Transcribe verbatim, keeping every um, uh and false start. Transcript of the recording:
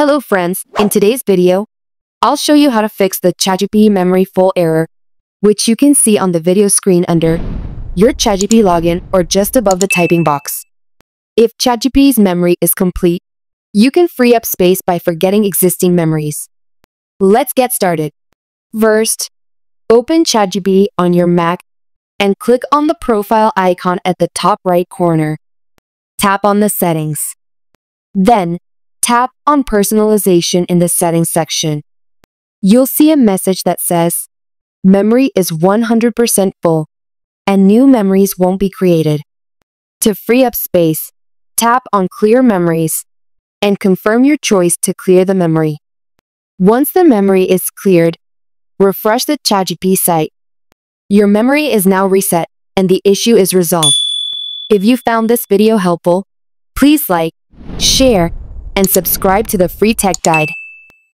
Hello friends, in today's video, I'll show you how to fix the ChatGPT memory full error, which you can see on the video screen under your ChatGPT login or just above the typing box. If ChatGPT's memory is complete, you can free up space by forgetting existing memories. Let's get started. First, open ChatGPT on your Mac and click on the profile icon at the top right corner. Tap on the settings. Then, tap on Personalization in the Settings section. You'll see a message that says, Memory is one hundred percent full, and new memories won't be created. To free up space, tap on Clear Memories, and confirm your choice to clear the memory. Once the memory is cleared, refresh the ChatGPT site. Your memory is now reset, and the issue is resolved. If you found this video helpful, please like, share, and subscribe to the Free Tech Guide.